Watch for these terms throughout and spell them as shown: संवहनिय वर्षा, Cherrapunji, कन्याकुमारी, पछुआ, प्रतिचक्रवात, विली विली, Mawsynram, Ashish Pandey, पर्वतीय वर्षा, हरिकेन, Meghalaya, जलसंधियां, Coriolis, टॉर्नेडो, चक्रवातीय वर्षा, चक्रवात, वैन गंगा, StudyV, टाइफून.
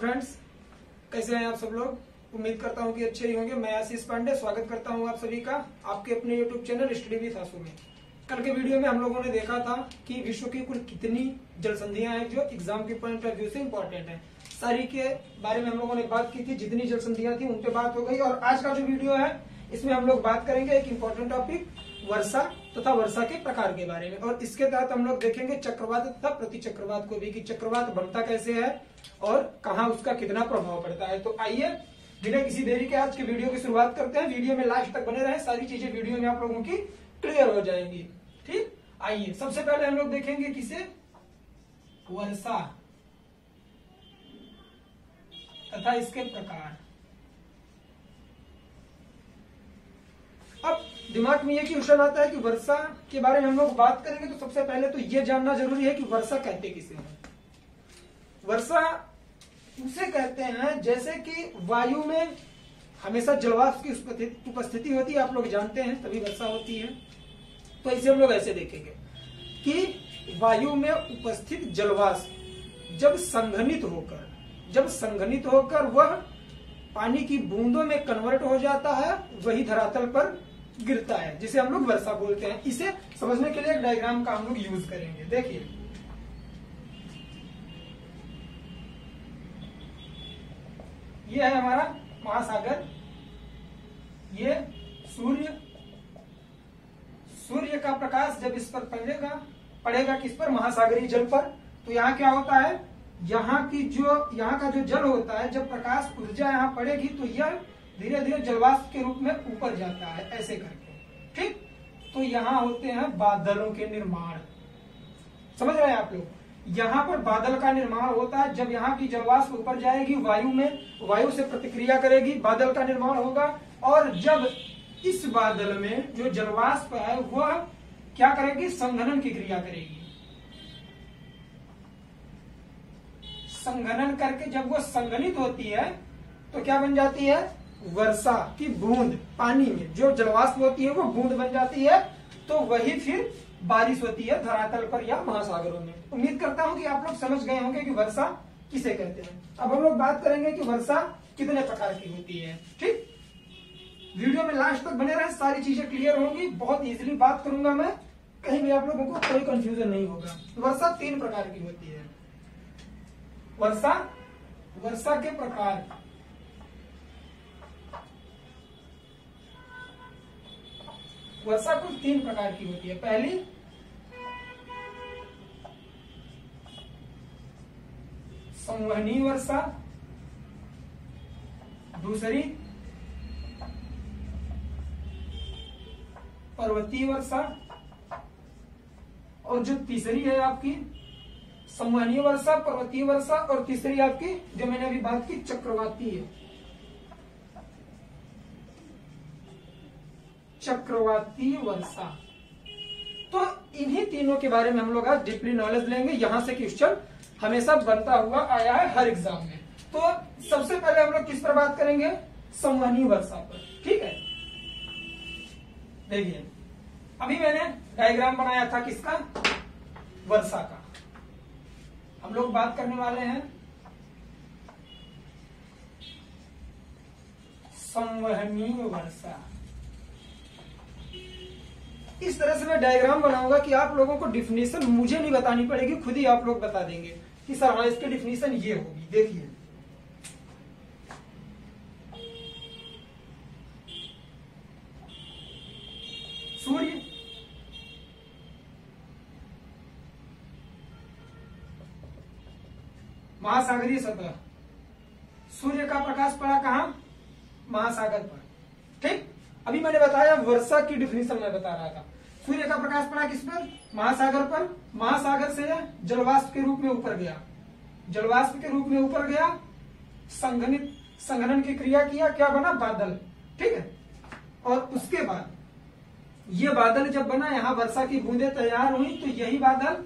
Friends, कैसे हैं आप सब लोग। उम्मीद करता हूं कि अच्छे ही होंगे। मैं आशीष पांडे स्वागत करता हूं आप सभी का आपके अपने यूट्यूब चैनल स्टडीवी में। कल के वीडियो में हम लोगों ने देखा था कि विश्व की कुल कितनी जल संधियां हैं जो एग्जाम के पॉइंट ऑफ व्यू से इम्पोर्टेंट है। सारी के बारे में हम लोगों ने बात की थी, जितनी जल संधियां थी उन पे बात हो गई। और आज का जो वीडियो है इसमें हम लोग बात करेंगे एक इम्पोर्टेंट टॉपिक वर्षा तथा वर्षा के प्रकार के बारे में। और इसके तहत हम लोग देखेंगे चक्रवात तथा प्रतिचक्रवात को भी कि चक्रवात बनता कैसे है और कहाँ उसका कितना प्रभाव पड़ता है। तो आइए बिना किसी देरी के आज के वीडियो की शुरुआत करते हैं। वीडियो में लास्ट तक बने रहें, सारी चीजें वीडियो में आप लोगों की क्लियर हो जाएंगी। ठीक, आइए सबसे पहले हम लोग देखेंगे किसे, वर्षा तथा इसके प्रकार। अब दिमाग में ये क्वेश्चन आता है कि वर्षा के बारे में हम लोग बात करेंगे तो सबसे पहले तो ये जानना जरूरी है कि वर्षा कहते किसे हैं। वर्षा उसे कहते हैं जैसे कि वायु में हमेशा जलवाष्प की उपस्थिति होती है, आप लोग जानते हैं तभी वर्षा होती है। तो इसे हम लोग ऐसे देखेंगे कि वायु में उपस्थित जलवाष्प जब संघनित होकर वह पानी की बूंदों में कन्वर्ट हो जाता है, वही धरातल पर गिरता है जिसे हम लोग वर्षा बोलते हैं। इसे समझने के लिए एक डायग्राम का हम लोग यूज करेंगे। देखिए यह है हमारा महासागर, ये सूर्य का प्रकाश जब इस पर पड़ेगा किस पर, महासागरीय जल पर। तो यहाँ क्या होता है, यहाँ का जो जल होता है जब प्रकाश ऊर्जा यहाँ पड़ेगी तो यह धीरे धीरे जलवाष्प के रूप में ऊपर जाता है, ऐसे करके। ठीक, तो यहाँ होते हैं बादलों के निर्माण, समझ रहे हैं आप लोग। यहाँ पर बादल का निर्माण होता है जब यहाँ की जलवाष्प ऊपर जाएगी वायु में, वायु से प्रतिक्रिया करेगी, बादल का निर्माण होगा। और जब इस बादल में जो जलवाष्प है वह क्या करेगी, संघनन की क्रिया करेगी। संघनन करके जब वो संघनित होती है तो क्या बन जाती है, वर्षा की बूंद। पानी में जो जलवाष्प होती है वो बूंद बन जाती है, तो वही फिर बारिश होती है धरातल पर या महासागरों में। उम्मीद करता हूं कि आप लोग समझ गए होंगे कि वर्षा किसे कहते हैं। अब हम लोग बात करेंगे कि वर्षा कितने प्रकार की होती है। ठीक, वीडियो में लास्ट तक बने रहें, सारी चीजें क्लियर होंगी। बहुत इजीली बात करूंगा मैं, कहीं भी आप लोगों को कोई कंफ्यूजन नहीं होगा। वर्षा 3 प्रकार की होती है। वर्षा के प्रकार, वर्षा कुल 3 प्रकार की होती है। पहली संवहनीय वर्षा, दूसरी पर्वतीय वर्षा, और जो तीसरी है आपकी संवहनीय वर्षा, पर्वतीय वर्षा, और तीसरी आपकी जो मैंने अभी बात की चक्रवाती वर्षा। तो इन्हीं तीनों के बारे में हम लोग आज डीपली नॉलेज लेंगे। यहां से क्वेश्चन हमेशा बनता हुआ आया है हर एग्जाम में। तो सबसे पहले हम लोग किस पर बात करेंगे, संवहनीय वर्षा पर। ठीक है, देखिए अभी मैंने डायग्राम बनाया था किसका, वर्षा का। हम लोग बात करने वाले हैं संवहनीय वर्षा। इस तरह से मैं डायग्राम बनाऊंगा कि आप लोगों को डिफिनेशन मुझे नहीं बतानी पड़ेगी, खुद ही आप लोग बता देंगे कि सर हाँ इसकी डिफिनेशन ये होगी। देखिए सूर्य, महासागरीय सतह, सूर्य का प्रकाश पड़ा कहाँ, महासागर पर। ठीक, अभी मैंने बताया वर्षा की डिफिनेशन मैं बता रहा था। सूर्य का प्रकाश पड़ा किस पर, महासागर पर। महासागर से जलवाष्प के रूप में ऊपर गया, जलवाष्प के रूप में ऊपर गया, संघनन की क्रिया किया, क्या बना, बादल। ठीक है, और उसके बाद ये बादल जब बना, यहाँ वर्षा की बूंदें तैयार हुई, तो यही बादल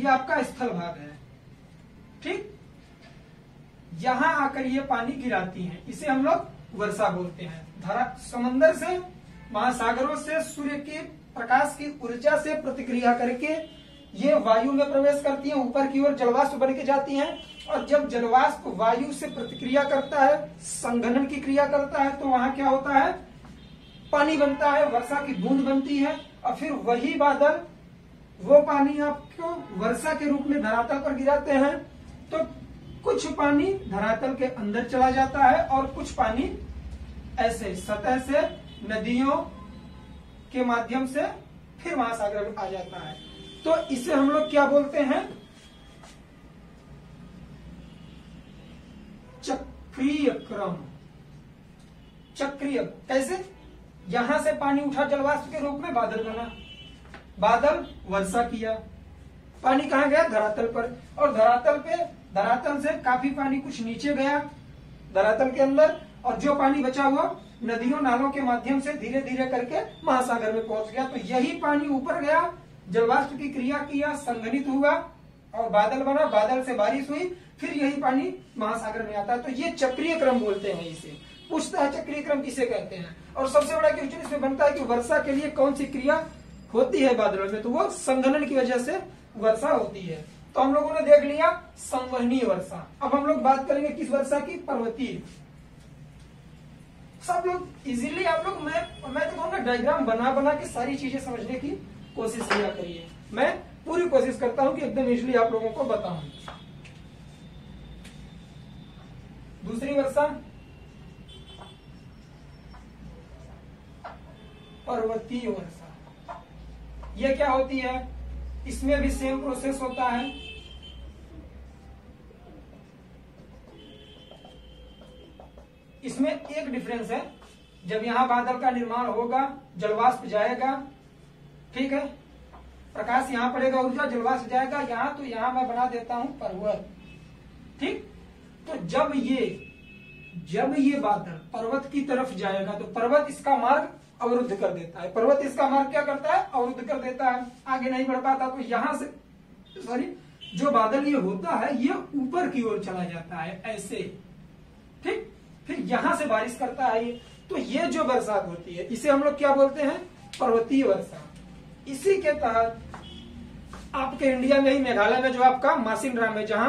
ये आपका स्थल भाग है। ठीक, यहाँ आकर ये पानी गिराती है, इसे हम लोग वर्षा बोलते हैं। धारा समंदर से, महासागरों से, सूर्य के प्रकाश की ऊर्जा से प्रतिक्रिया करके ये वायु में प्रवेश करती है, ऊपर की ओर जलवाष्प बन के जाती है, और जब जलवाष्प वायु से प्रतिक्रिया करता है, संघनन की क्रिया करता है, तो वहां क्या होता है, पानी बनता है, वर्षा की बूंद बनती है, और फिर वही बादल वो पानी आपको वर्षा के रूप में धरातल पर गिराते हैं। तो कुछ पानी धरातल के अंदर चला जाता है और कुछ पानी ऐसे सतह से नदियों के माध्यम से फिर महासागर में आ जाता है। तो इसे हम लोग क्या बोलते हैं, चक्रीय क्रम। चक्रीय कैसे, यहां से पानी उठा जलवाष्प के रूप में, बादल बना, बादल वर्षा किया, पानी कहाँ गया, धरातल पर, और धरातल पे, धरातल से काफी पानी कुछ नीचे गया धरातल के अंदर, और जो पानी बचा हुआ नदियों नालों के माध्यम से धीरे धीरे करके महासागर में पहुंच गया। तो यही पानी ऊपर गया, जलवाष्प की क्रिया किया, संघनित हुआ और बादल बना, बादल से बारिश हुई, फिर यही पानी महासागर में आता है। तो ये चक्रीय क्रम बोलते हैं। इसे पूछता है चक्रीय क्रम किसे कहते हैं, और सबसे बड़ा क्वेश्चन इसमें बनता है कि वर्षा के लिए कौन सी क्रिया होती है बादलों में, तो वो संघनन की वजह से वर्षा होती है। तो हम लोगों ने देख लिया संवहनीय वर्षा। अब हम लोग बात करेंगे किस वर्षा की, पर्वतीय। सब लोग इजीली, आप लोग, मैं तो कहूँगा डायग्राम बना बना के सारी चीजें समझने की कोशिश किया करिए। मैं पूरी कोशिश करता हूँ कि एकदम इजीली आप लोगों को बताऊं। दूसरी वर्षा पर्वतीय वर्षा, यह क्या होती है, इसमें भी सेम प्रोसेस होता है, इसमें एक डिफरेंस है, जब यहां बादल का निर्माण होगा, जलवाष्प जाएगा, ठीक है, प्रकाश यहां पड़ेगा, ऊर्जा, जलवाष्प जाएगा यहां, तो यहां मैं बना देता हूं पर्वत, ठीक। तो जब ये बादल पर्वत की तरफ जाएगा तो पर्वत इसका मार्ग अवरुद्ध कर देता है, पर्वत इसका मार्ग क्या करता है, अवरुद्ध कर देता है, आगे नहीं बढ़ पाता। तो यहां से जो बादल ये होता है ये ऊपर की ओर चला जाता है ऐसे, ठीक, फिर यहां से बारिश करता है ये। तो ये जो बरसात होती है इसे हम लोग क्या बोलते हैं, पर्वतीय वर्षा। इसी के तहत आपके इंडिया में ही मेघालय में जो आपका मासिनराम है, जहां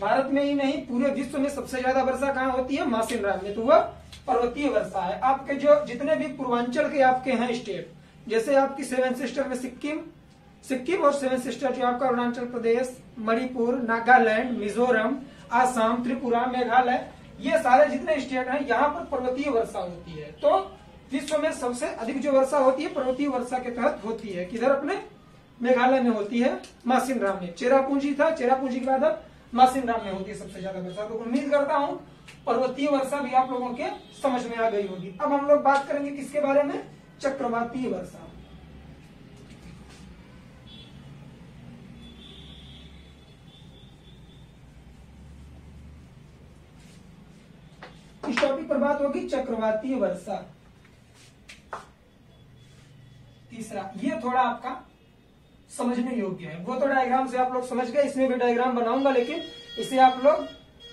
भारत में ही नहीं पूरे विश्व में सबसे ज्यादा वर्षा कहाँ होती है, मासिनराम में, तो वह पर्वतीय वर्षा है। आपके जो जितने भी पूर्वांचल के आपके हैं स्टेट, जैसे आपकी सेवन सिस्टर में सिक्किम और सेवन सिस्टर जो आपका अरुणाचल प्रदेश, मणिपुर, नागालैंड, मिजोरम, आसाम, त्रिपुरा, मेघालय, ये सारे जितने स्टेट हैं यहाँ पर पर्वतीय वर्षा होती है। तो विश्व में सबसे अधिक जो वर्षा होती है पर्वतीय वर्षा के तहत होती है, किधर, अपने मेघालय में होती है, मासिनराम में। चेरापूंजी था, चेरापूंजी के बाद मासिनराम में होती है सबसे ज्यादा वर्षा। तो उम्मीद करता हूँ पर्वतीय वर्षा भी आप लोगों के समझ में आ गई होगी। अब हम लोग बात करेंगे किसके बारे में, चक्रवातीय वर्षा। इस टॉपिक पर बात होगी चक्रवातीय वर्षा। तीसरा, ये थोड़ा आपका समझने योग्य है, वो तो डायग्राम से आप लोग समझ गए, इसमें भी डायग्राम बनाऊंगा, लेकिन इसे आप लोग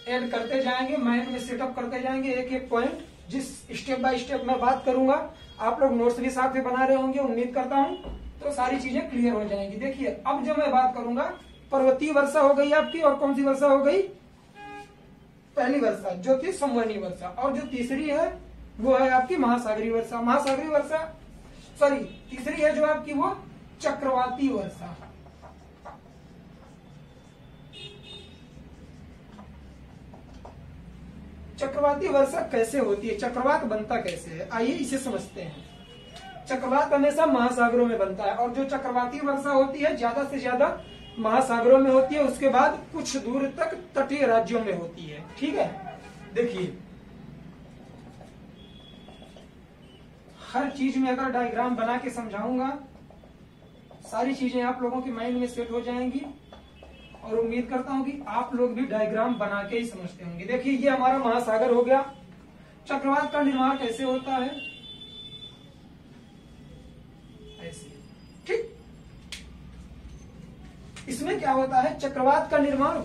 ऐड करते जाएंगे, माइंड में सेटअप करते जाएंगे एक एक पॉइंट, जिस स्टेप बाय स्टेप मैं बात करूंगा, आप लोग नोट्स भी साथ में बना रहे होंगे, उम्मीद करता हूं तो सारी चीजें क्लियर हो जाएंगी। देखिए अब जो मैं बात करूंगा, पर्वतीय वर्षा हो गई आपकी, और कौन सी वर्षा हो गई, पहली वर्षा जो थी संवहनीय वर्षा, और जो तीसरी है वो है आपकी महासागरीय वर्षा, तीसरी है जो आपकी वो चक्रवाती वर्षा। चक्रवाती वर्षा कैसे होती है, चक्रवात बनता कैसे है, आइए इसे समझते हैं। चक्रवात हमेशा महासागरों में बनता है, और जो चक्रवाती वर्षा होती है ज्यादा से ज्यादा महासागरों में होती है, उसके बाद कुछ दूर तक तटीय राज्यों में होती है, ठीक है। देखिए हर चीज में अगर डायग्राम बना के समझाऊंगा, सारी चीजें आप लोगों के माइंड में सेट हो जाएंगी, और उम्मीद करता हूं कि आप लोग भी डायग्राम बना के ही समझते होंगे। देखिए ये हमारा महासागर हो गया। चक्रवात का निर्माण कैसे होता है, ऐसे, ठीक। इसमें क्या होता है, चक्रवात का निर्माण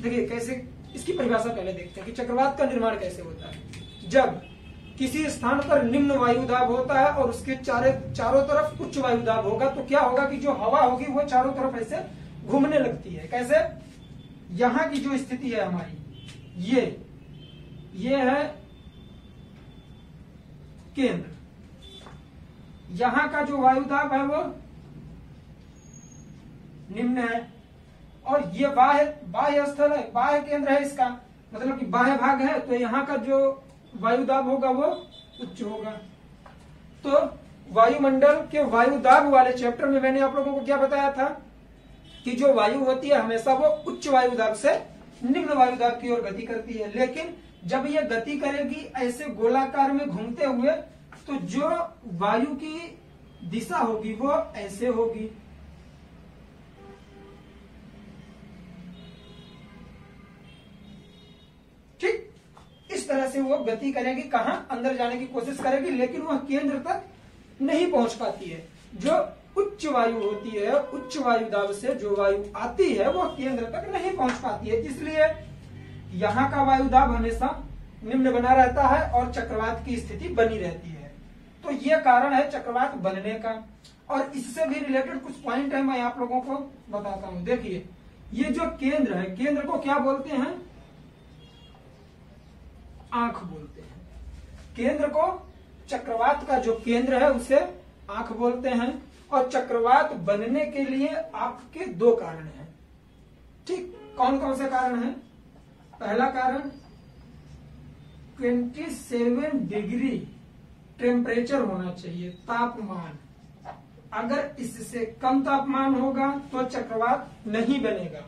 देखिए कैसे, इसकी परिभाषा पहले देखते हैं कि चक्रवात का निर्माण कैसे होता है। जब किसी स्थान पर निम्न वायुदाब होता है और उसके चारों तरफ उच्च वायुदाब होगा, तो क्या होगा कि जो हवा होगी वो चारों तरफ ऐसे घूमने लगती है। कैसे? यहां की जो स्थिति है हमारी ये है केंद्र, यहां का जो वायुदाब है वो निम्न है और ये बाह्य स्थल है, बाह्य केंद्र है इसका, मतलब कि बाह्य भाग है, तो यहाँ का जो वायुदाब होगा वो उच्च होगा। तो वायुमंडल के वायुदाब वाले चैप्टर में मैंने आप लोगों को क्या बताया था कि जो वायु होती है हमेशा वो उच्च वायुदाब से निम्न वायुदाब की ओर गति करती है, लेकिन जब ये गति करेगी ऐसे गोलाकार में घूमते हुए तो जो वायु की दिशा होगी वो ऐसे होगी। इस तरह से वो गति करेगी, कहां अंदर जाने की कोशिश करेगी लेकिन वह केंद्र तक नहीं पहुंच पाती है। जो उच्च वायु होती है, उच्च वायु दाब से जो वायु आती है वह केंद्र तक नहीं पहुंच पाती है, इसलिए यहां का वायु दाब हमेशा निम्न बना रहता है और चक्रवात की स्थिति बनी रहती है। तो यह कारण है चक्रवात बनने का। और इससे भी रिलेटेड कुछ पॉइंट है, मैं आप लोगों को बताता हूँ। देखिए ये जो केंद्र है, केंद्र को क्या बोलते हैं? आंख बोलते हैं। केंद्र को, चक्रवात का जो केंद्र है उसे आंख बोलते हैं। और चक्रवात बनने के लिए आपके दो कारण हैं, ठीक? कौन कौन से कारण हैं? पहला कारण 27 डिग्री टेम्परेचर होना चाहिए, तापमान। अगर इससे कम तापमान होगा तो चक्रवात नहीं बनेगा।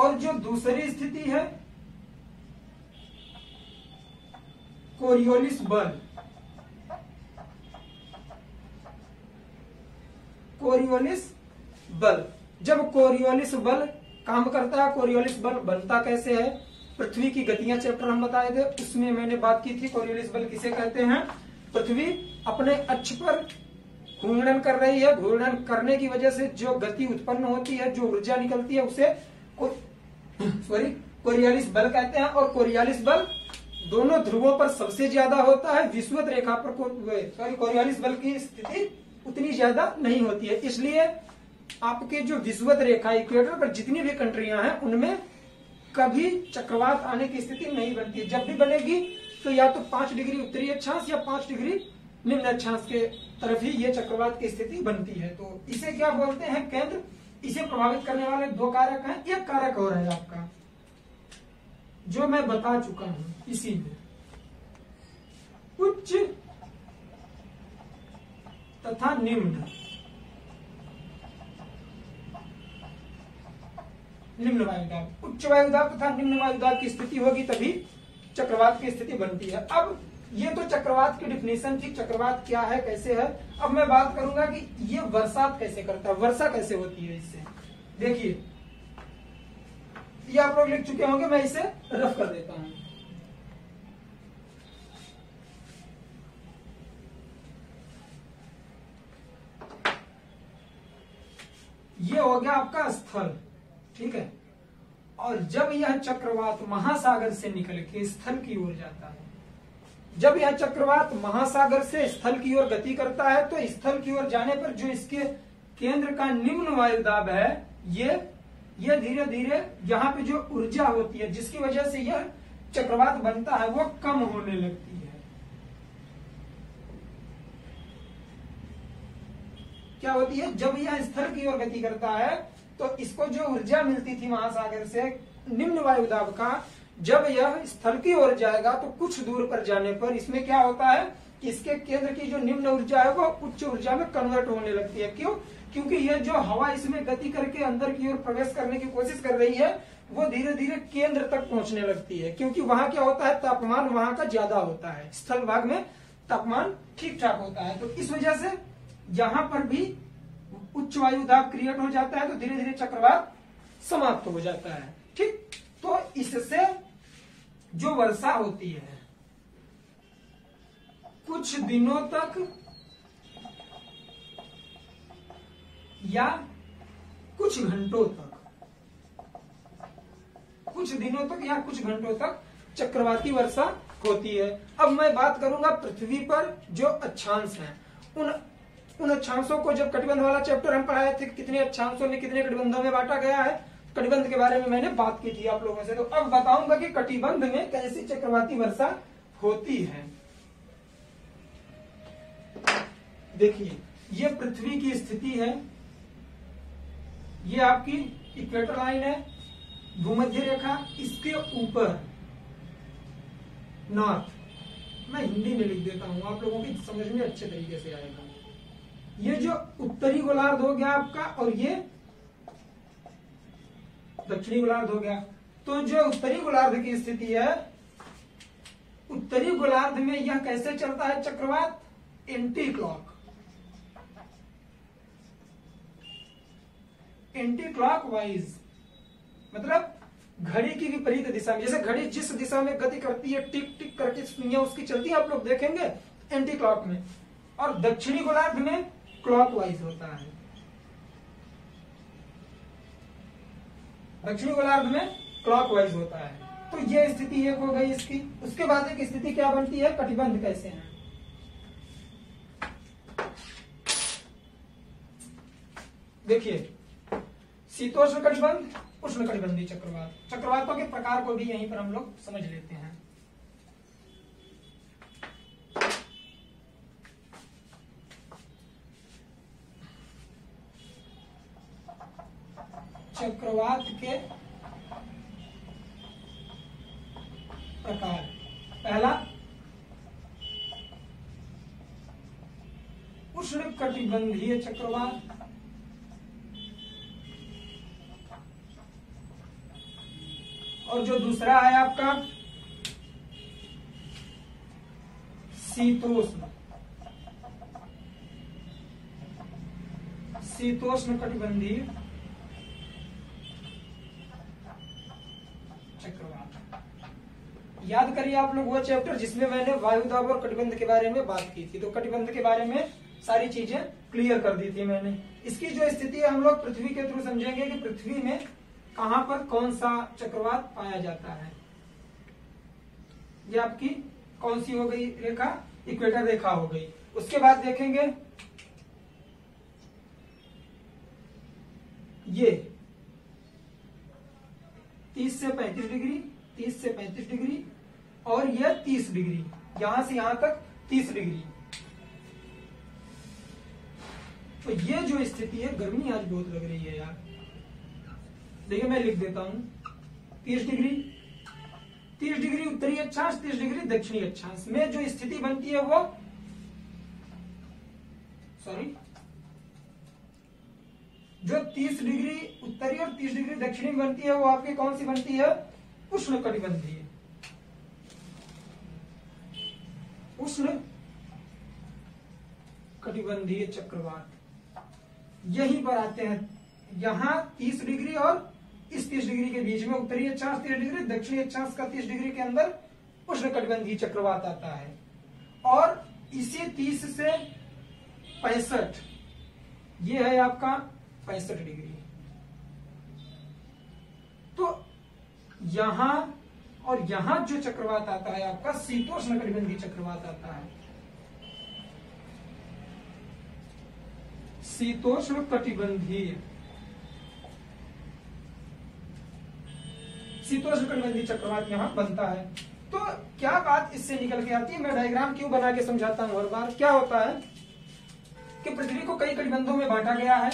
और जो दूसरी स्थिति है कोरियोलिस बल, कोरियोलिस बल। जब कोरियोलिस बल काम करता है, कोरियोलिस बल बनता कैसे है? पृथ्वी की गतियां चैप्टर हम बताए थे, उसमें मैंने बात की थी कोरियोलिस बल किसे कहते हैं। पृथ्वी अपने अक्ष पर घूर्णन कर रही है, घूर्णन करने की वजह से जो गति उत्पन्न होती है, जो ऊर्जा निकलती है उसे कोरियोलिस बल कहते हैं। और कोरियोलिस बल दोनों ध्रुवों पर सबसे ज्यादा होता है, विषुवत रेखा पर कोरियोलिस बल की स्थिति उतनी ज्यादा नहीं होती है, इसलिए आपके जो विषुवत रेखा, इक्वेटर पर जितनी भी कंट्रियां हैं उनमें कभी चक्रवात आने की स्थिति नहीं बनती है। जब भी बनेगी तो या तो 5 डिग्री उत्तरी अक्षांश या 5 डिग्री निम्न अक्षांश के तरफ ही ये चक्रवात की स्थिति बनती है। तो इसे क्या बोलते हैं? केंद्र। इसे प्रभावित करने वाले दो कारक हैं, एक कारक हो रहा है आपका जो मैं बता चुका हूं इसी में, उच्च तथा निम्न निम्न वायुदाब। उच्च वायुदाब तथा निम्न वायुदाब की स्थिति होगी तभी चक्रवात की स्थिति बनती है। अब ये तो चक्रवात की डिफिनेशन थी, चक्रवात क्या है, कैसे है। अब मैं बात करूंगा कि ये बरसात कैसे करता है, वर्षा कैसे होती है इससे। देखिए ये आप लोग लिख चुके होंगे, मैं इसे रफ कर देता हूं। ये हो गया आपका स्थल, ठीक है। और जब यह चक्रवात महासागर से निकल के स्थल की ओर जाता है, जब यह चक्रवात महासागर से स्थल की ओर गति करता है तो स्थल की ओर जाने पर जो इसके केंद्र का निम्न वायुदाब है, ये धीरे धीरे यहाँ पे जो ऊर्जा होती है जिसकी वजह से यह चक्रवात बनता है वो कम होने लगती है। क्या होती है? जब यह स्थल की ओर गति करता है तो इसको जो ऊर्जा मिलती थी महासागर से निम्न वायुदाब का, जब यह स्थल की ओर जाएगा तो कुछ दूर पर जाने पर इसमें क्या होता है कि इसके केंद्र की जो निम्न ऊर्जा है वो उच्च ऊर्जा में कन्वर्ट होने लगती है। क्यों? क्योंकि ये जो हवा इसमें गति करके अंदर की ओर प्रवेश करने की कोशिश कर रही है वो धीरे धीरे केंद्र तक पहुंचने लगती है, क्योंकि वहां क्या होता है, तापमान वहां का ज्यादा होता है, स्थल भाग में तापमान ठीक ठाक होता है। तो इस वजह से यहाँ पर भी उच्च वायुदाब क्रिएट हो जाता है, तो धीरे धीरे चक्रवात समाप्त हो जाता है, ठीक। तो इससे जो वर्षा होती है कुछ दिनों तक या कुछ घंटों तक, कुछ दिनों तक या कुछ घंटों तक चक्रवाती वर्षा होती है। अब मैं बात करूंगा पृथ्वी पर जो अक्षांश हैं, उन उन अक्षांशों को जब कटिबंध वाला चैप्टर हम पढ़ाए थे कितने अक्षांशों में कितने कटिबंधों में बांटा गया है, कटिबंध के बारे में मैंने बात की थी आप लोगों से। तो अब बताऊंगा कि कटिबंध में कैसी चक्रवाती वर्षा होती है। देखिए ये पृथ्वी की स्थिति है, ये आपकी इक्वेटर लाइन है, भूमध्य रेखा, इसके ऊपर नॉर्थ, मैं हिंदी में लिख देता हूं आप लोगों की समझ में अच्छे तरीके से आएगा। ये जो उत्तरी गोलार्ध हो गया आपका और ये दक्षिणी गोलार्ध हो गया। तो जो उत्तरी गोलार्ध की स्थिति है, उत्तरी गोलार्ध में यह कैसे चलता है चक्रवात, anti clock, anti clock wise, मतलब घड़ी की विपरीत दिशा में। जैसे घड़ी जिस दिशा में गति करती है टिक टिक करके सुइयां उसकी चलती है आप लोग देखेंगे एंटी क्लॉक में। और दक्षिणी गोलार्ध में क्लॉकवाइज होता है, दक्षिणी गोलार्ध में क्लॉकवाइज होता है। तो ये स्थिति एक हो गई इसकी। उसके बाद एक स्थिति क्या बनती है, कटिबंध कैसे है। देखिए शीतोष्ण कटिबंध, उष्ण कटिबंधी चक्रवात, चक्रवातों के प्रकार को भी यहीं पर हम लोग समझ लेते हैं। चक्रवात के प्रकार, पहला उष्ण कटिबंधीय चक्रवात, और जो दूसरा है आपका शीतोष्ण, शीतोष्ण कटिबंधीय चक्रवात। याद करिए आप लोग वो चैप्टर जिसमें मैंने वायुदाब और कटिबंध के बारे में बात की थी। तो कटिबंध के बारे में सारी चीजें क्लियर कर दी थी मैंने। इसकी जो स्थिति है हम लोग पृथ्वी के थ्रू समझेंगे कि पृथ्वी में कहां पर कौन सा चक्रवात पाया जाता है। ये आपकी कौन सी हो गई रेखा, इक्वेटर रेखा हो गई। उसके बाद देखेंगे ये 30 से 35 डिग्री, 30 से 35 डिग्री, और यह 30 डिग्री, यहां से यहां तक 30 डिग्री। तो ये जो स्थिति है, गर्मी आज बहुत लग रही है यार, देखिए मैं लिख देता हूं 30 डिग्री, 30 डिग्री उत्तरी अक्षांश, 30 डिग्री दक्षिणी अक्षांश में जो स्थिति बनती है वो, सॉरी, जो 30 डिग्री उत्तरी और 30 डिग्री दक्षिणी में बनती है वो आपकी कौन सी बनती है, उष्ण कटिबंधीय, उष्ण कटिबंधीय चक्रवात। यहीं पर आते हैं, यहां 30 डिग्री और इस 30 डिग्री के बीच में उत्तरी अक्षांश 30 डिग्री, दक्षिणी अक्षांश का 30 डिग्री के अंदर उष्ण कटिबंधीय चक्रवात आता है। और इसी 30 से 65, ये है आपका 65 डिग्री। तो यहां और यहां जो चक्रवात आता है आपका शीतोष्ण कटिबंधीय चक्रवात आता है, शीतोष्ण कटिबंधीय, शीतोष्ण कटिबंधीय चक्रवात यहां बनता है। तो क्या बात इससे निकल के आती है, मैं डायग्राम क्यों बना के समझाता हूं हर बार। क्या होता है कि पृथ्वी को कई कटिबंधों में बांटा गया है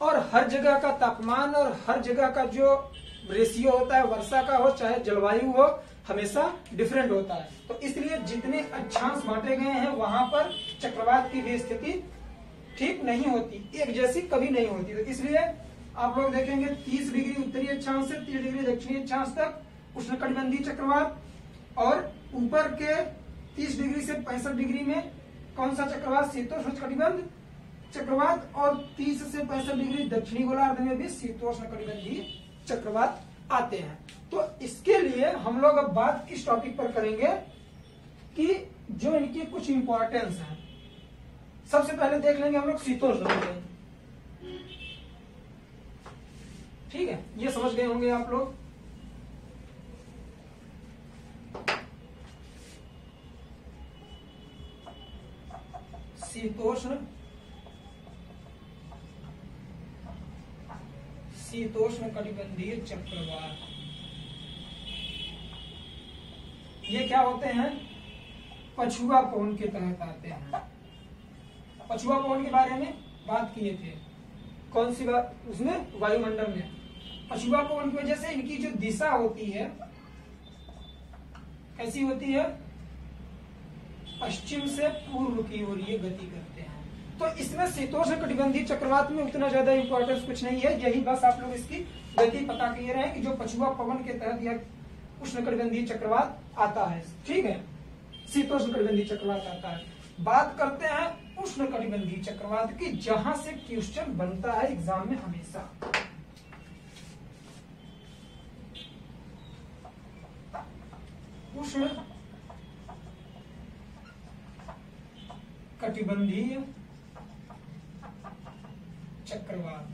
और हर जगह का तापमान और हर जगह का जो रेशियो होता है वर्षा का हो चाहे जलवायु हो, हमेशा डिफरेंट होता है। तो इसलिए जितने अक्षांश बांटे गए हैं वहां पर चक्रवात की भी स्थिति ठीक नहीं होती, एक जैसी कभी नहीं होती। तो इसलिए आप लोग देखेंगे 30 डिग्री उत्तरी अक्षांश से 30 डिग्री दक्षिणी अक्षांश तक उष्णकटिबंधीय चक्रवात, और ऊपर के 30 डिग्री से 65 डिग्री में कौन सा चक्रवात, शीतोष्ण कटिबंध चक्रवात, और 30 से 65 डिग्री दक्षिणी गोलार्ध में भी शीतोष्ण कटिबंधीय चक्रवात आते हैं। तो इसके लिए हम लोग अब बात इस टॉपिक पर करेंगे कि जो इनकी कुछ इंपॉर्टेंस है। सबसे पहले देख लेंगे हम लोग शीतोष्ण, ठीक है, ये समझ गए होंगे आप लोग। शीतोष्ण शीतोष्ण कटिबंधीय चक्रवात, ये क्या होते हैं? पछुआ कोण के तहत आते हैं। पछुआ कोण के बारे में बात किए थे, कौन सी बात? उसमें वायुमंडल में पछुआ कोण की वजह से इनकी जो दिशा होती है कैसी होती है? पश्चिम से पूर्व की ओर ये गति करते हैं। तो इसमें शीतोष्ण कटिबंधीय चक्रवात में उतना ज्यादा इंपॉर्टेंस कुछ नहीं है, यही बस आप लोग इसकी गति पता कर रहे हैं कि जो पछुआ पवन के तहत यह उष्णकटिबंधीय चक्रवात आता है, ठीक है, शीतोष्ण कटिबंधीय चक्रवात आता है। बात करते हैं उष्ण कटिबंधीय चक्रवात की, जहां से क्वेश्चन बनता है एग्जाम में हमेशा। उष्ण कटिबंधीय चक्रवात,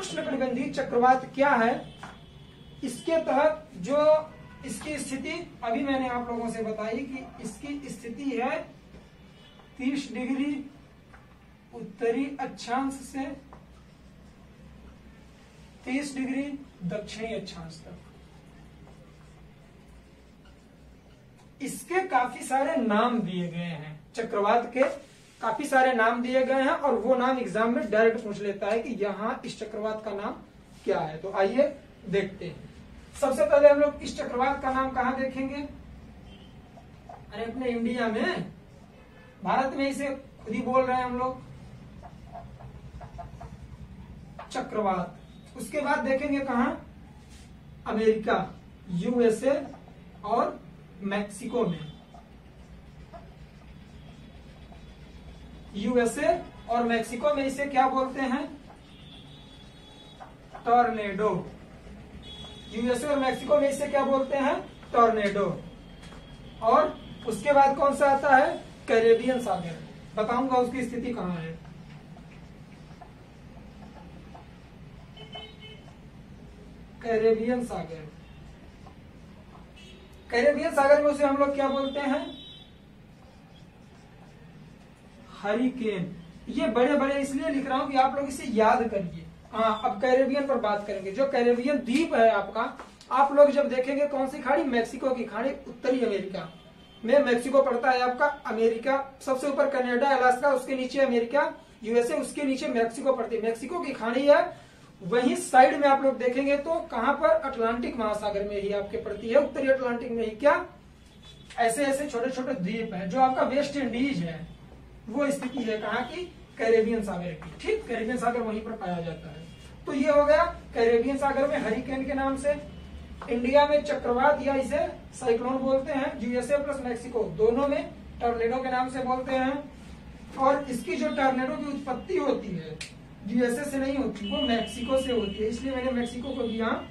उष्ण कटिबंधीय चक्रवात क्या है? इसके तहत जो इसकी स्थिति अभी मैंने आप लोगों से बताई कि इसकी स्थिति है 30 डिग्री उत्तरी अक्षांश से 30 डिग्री दक्षिणी अक्षांश तक। इसके काफी सारे नाम दिए गए हैं, चक्रवात के काफी सारे नाम दिए गए हैं और वो नाम एग्जाम में डायरेक्ट पूछ लेता है कि यहाँ इस चक्रवात का नाम क्या है। तो आइए देखते हैं। सबसे पहले हम लोग इस चक्रवात का नाम कहाँ देखेंगे? अरे अपने इंडिया में, भारत में इसे खुद ही बोल रहे हैं हम लोग चक्रवात। उसके बाद देखेंगे कहां? अमेरिका, यूएसए और मैक्सिको में, यूएसए और मैक्सिको में इसे क्या बोलते हैं? टॉर्नेडो। यूएसए और मैक्सिको में इसे क्या बोलते हैं? टॉर्नेडो। और उसके बाद कौन सा आता है? कैरेबियन सागर। बताऊंगा उसकी स्थिति कहाँ है। कैरेबियन सागर, कैरेबियन सागर में उसे हम लोग क्या बोलते हैं? हरिकेन। ये बड़े बड़े इसलिए लिख रहा हूं कि आप लोग इसे याद करिए। हाँ, अब कैरेबियन पर बात करेंगे। जो कैरेबियन द्वीप है आपका, आप लोग जब देखेंगे कौन सी खाड़ी? मैक्सिको की खाड़ी। उत्तरी अमेरिका में मैक्सिको पड़ता है आपका, अमेरिका सबसे ऊपर कनाडा, अलास्का, उसके नीचे अमेरिका, यूएसए, उसके नीचे मैक्सिको पड़ती है, मैक्सिको की खाड़ी है। वहीं साइड में आप लोग देखेंगे तो कहां पर? अटलांटिक महासागर में ही आपके पड़ती है, उत्तरी अटलांटिक में ही। क्या ऐसे ऐसे छोटे छोटे द्वीप है। जो आपका वेस्ट इंडीज है वो स्थिति है कहाँ की? कैरेबियन सागर की। ठीक, कैरेबियन सागर वहीं पर पाया जाता है। तो ये हो गया कैरेबियन सागर में हरिकेन के नाम से। इंडिया में चक्रवात या इसे साइक्लोन बोलते हैं, यूएसए प्लस मैक्सिको दोनों में टॉर्नेडो के नाम से बोलते हैं। और इसकी जो टॉर्नेडो की उत्पत्ति होती है यूएसए से नहीं होती, वो मैक्सिको से होती है, इसलिए मैंने मैक्सिको को भी यहाँ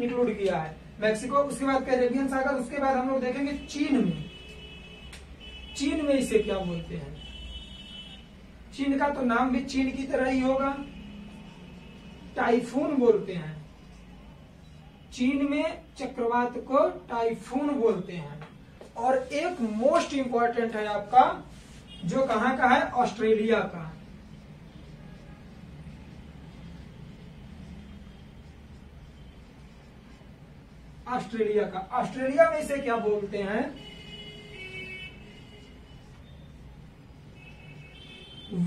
इंक्लूड किया है। मैक्सिको, उसके बाद कैरेबियन सागर, उसके बाद हम लोग देखेंगे चीन में। चीन में इसे क्या बोलते हैं? चीन का तो नाम भी चीन की तरह ही होगा, टाइफून बोलते हैं। चीन में चक्रवात को टाइफून बोलते हैं। और एक मोस्ट इंपॉर्टेंट है आपका, जो कहाँ का है? ऑस्ट्रेलिया का। ऑस्ट्रेलिया का, ऑस्ट्रेलिया में इसे क्या बोलते हैं?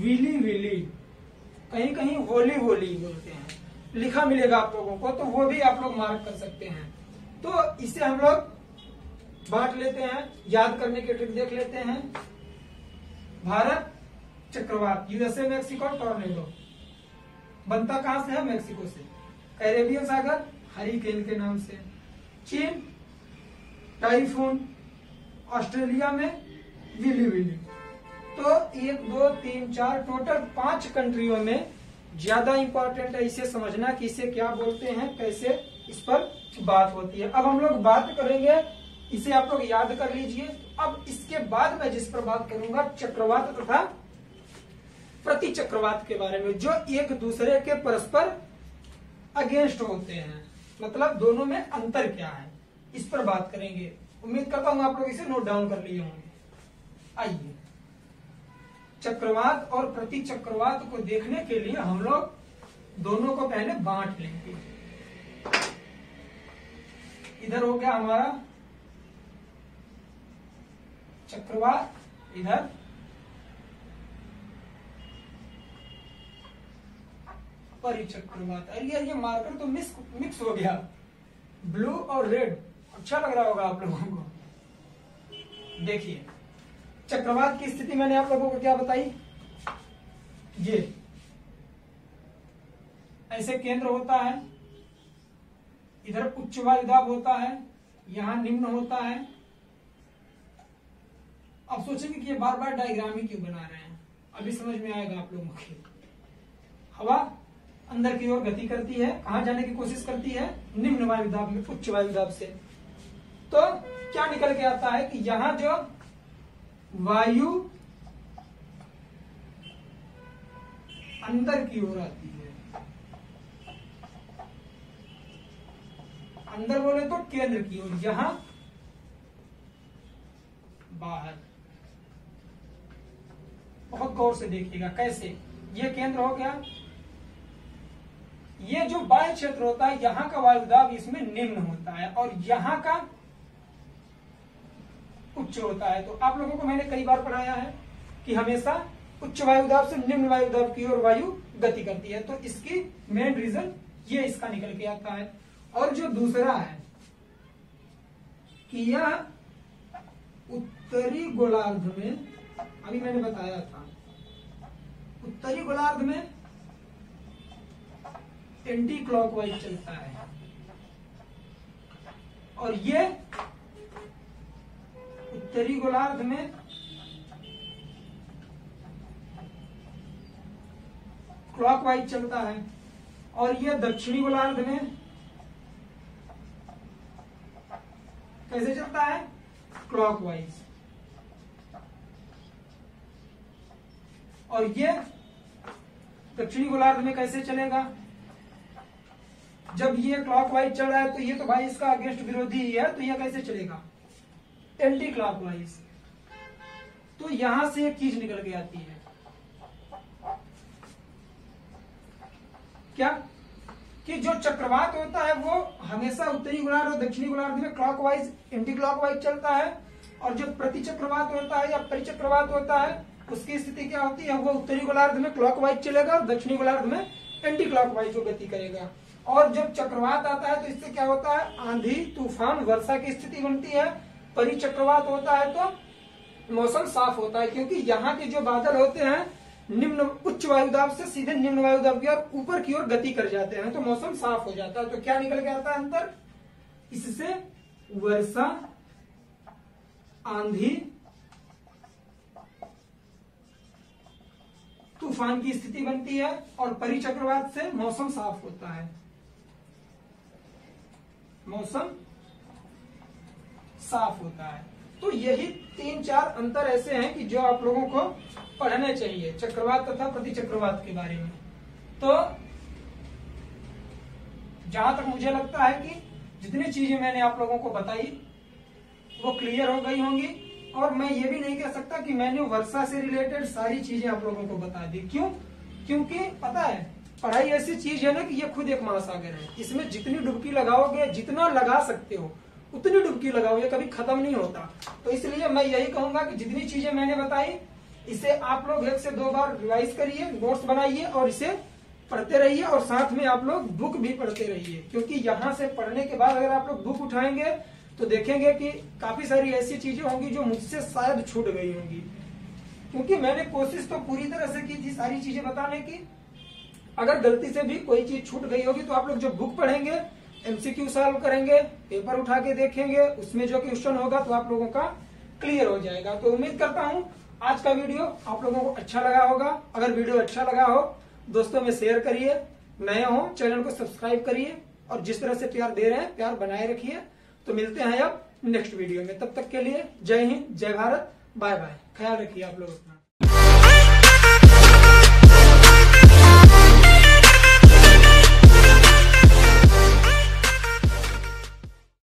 विली विली, कहीं कहीं होली होली बोलते हैं, लिखा मिलेगा आप लोगों को, तो वो भी आप लोग मार्क कर सकते हैं। तो इसे हम लोग बांट लेते हैं, याद करने के ट्रिक देख लेते हैं। भारत चक्रवात, यूएसए, मैक्सिको, टॉर्नेडो, बनता कहां से है? मैक्सिको से। कैरेबियन सागर हरिकेन के नाम से, चीन टाइफून, ऑस्ट्रेलिया में विली विली। तो 1 2 3 4 टोटल 5 कंट्रियों में ज्यादा इंपॉर्टेंट है इसे समझना कि इसे क्या बोलते हैं, कैसे इस पर बात होती है। अब हम लोग बात करेंगे, इसे आप लोग याद कर लीजिए। अब इसके बाद मैं जिस पर बात करूंगा चक्रवात तथा प्रति चक्रवात के बारे में, जो एक दूसरे के परस्पर अगेंस्ट होते हैं, मतलब दोनों में अंतर क्या है, इस पर बात करेंगे। उम्मीद करता हूं आप लोग इसे नोट डाउन कर लिए होंगे। आइए, चक्रवात और प्रति चक्रवात को देखने के लिए हम लोग दोनों को पहले बांट लेंगे। इधर हो गया हमारा चक्रवात, इधर परिचक्रवात। अरे यार ये मार्कर तो मिक्स हो गया, ब्लू और रेड, अच्छा लग रहा होगा आप लोगों को। देखिए चक्रवात की स्थिति मैंने आप लोगों को क्या बताई, ये ऐसे केंद्र होता है, इधर उच्च वायु दाब होता है, यहां निम्न होता है। अब सोचेंगे कि ये बार बार डायग्राम ही क्यों बना रहे हैं, अभी समझ में आएगा आप लोगों को। हवा अंदर की ओर गति करती है, कहां जाने की कोशिश करती है, निम्न वायु दाब में, उच्च वायु दाब से। तो क्या निकल के आता है कि यहां जो वायु अंदर की ओर आती है, अंदर बोले तो केंद्र की ओर, यहां बाहर। बहुत गौर से देखिएगा कैसे, ये केंद्र हो गया, ये जो बाह्य क्षेत्र होता है यहां का वायु दाब इसमें निम्न होता है और यहां का उच्च होता है। तो आप लोगों को मैंने कई बार पढ़ाया है कि हमेशा उच्च वायु दाब से निम्न वायु दाब की ओर वायु गति करती है। तो इसकी मेन रीजन ये इसका निकल के आता है। और जो दूसरा है कि यह उत्तरी गोलार्ध में, अभी मैंने बताया था, उत्तरी गोलार्ध में एंटी क्लॉकवाइज चलता है और ये उत्तरी गोलार्ध में क्लॉकवाइज चलता है और ये दक्षिणी गोलार्ध में कैसे चलता है, क्लॉकवाइज। और ये दक्षिणी गोलार्ध में कैसे चलेगा, जब ये क्लॉकवाइज चल रहा है तो ये तो भाई इसका अगेंस्ट विरोधी ही है, तो ये कैसे चलेगा, एंटी क्लॉकवाइज। तो यहां से एक चीज निकल के आती है, क्या कि जो चक्रवात होता है वो हमेशा उत्तरी गोलार्ध और दक्षिणी गोलार्ध में क्लॉकवाइज एंटी क्लॉकवाइज चलता है, और जो प्रतिचक्रवात होता है या परिचक्रवात होता है उसकी स्थिति क्या होती है, वो उत्तरी गोलार्ध में क्लॉकवाइज चलेगा और दक्षिणी गोलार्ध में एंटी क्लॉकवाइज को गति करेगा। और जब चक्रवात आता है तो इससे क्या होता है, आंधी तूफान वर्षा की स्थिति बनती है। परिचक्रवात होता है तो मौसम साफ होता है, क्योंकि यहाँ के जो बादल होते हैं निम्न उच्च वायु दाब से सीधे निम्न वायु दाब की ओर, ऊपर की ओर गति कर जाते हैं, तो मौसम साफ हो जाता है। तो क्या निकल के आता है अंतर, इससे वर्षा, आंधी, तूफान की स्थिति बनती है और परिचक्रवात से मौसम साफ होता है, मौसम साफ होता है। तो यही तीन चार अंतर ऐसे हैं कि जो आप लोगों को पढ़ने चाहिए चक्रवात तथा प्रतिचक्रवात के बारे में। तो जहां तक मुझे लगता है कि जितनी चीजें मैंने आप लोगों को बताई वो क्लियर हो गई होंगी, और मैं ये भी नहीं कह सकता कि मैंने वर्षा से रिलेटेड सारी चीजें आप लोगों को बता दी। क्यों? क्योंकि पता है पढ़ाई ऐसी चीज है ना कि ये खुद एक महासागर है, इसमें जितनी डुबकी लगाओगे, जितना लगा सकते हो उतनी डुबकी लगाओ, ये कभी खत्म नहीं होता। तो इसलिए मैं यही कहूंगा कि जितनी चीजें मैंने बताई इसे आप लोग एक से दो बार रिवाइज करिए, नोट्स बनाइए और इसे पढ़ते रहिए, और साथ में आप लोग बुक भी पढ़ते रहिए, क्योंकि यहाँ से पढ़ने के बाद अगर आप लोग बुक उठाएंगे तो देखेंगे कि काफी सारी ऐसी चीजें होंगी जो मुझसे शायद छूट गई होंगी, क्योंकि मैंने कोशिश तो पूरी तरह से की थी सारी चीजें बताने की। अगर गलती से भी कोई चीज छूट गई होगी तो आप लोग जब बुक पढ़ेंगे, एमसीक्यू सॉल्व करेंगे, पेपर उठा के देखेंगे, उसमें जो क्वेश्चन होगा तो आप लोगों का क्लियर हो जाएगा। तो उम्मीद करता हूं आज का वीडियो आप लोगों को अच्छा लगा होगा। अगर वीडियो अच्छा लगा हो दोस्तों में शेयर करिए, नए हो चैनल को सब्सक्राइब करिए, और जिस तरह से प्यार दे रहे हैं प्यार बनाए रखिए। तो मिलते हैं अब नेक्स्ट वीडियो में, तब तक के लिए जय हिंद, जय भारत, बाय बाय, ख्याल रखिए आप लोग अपना।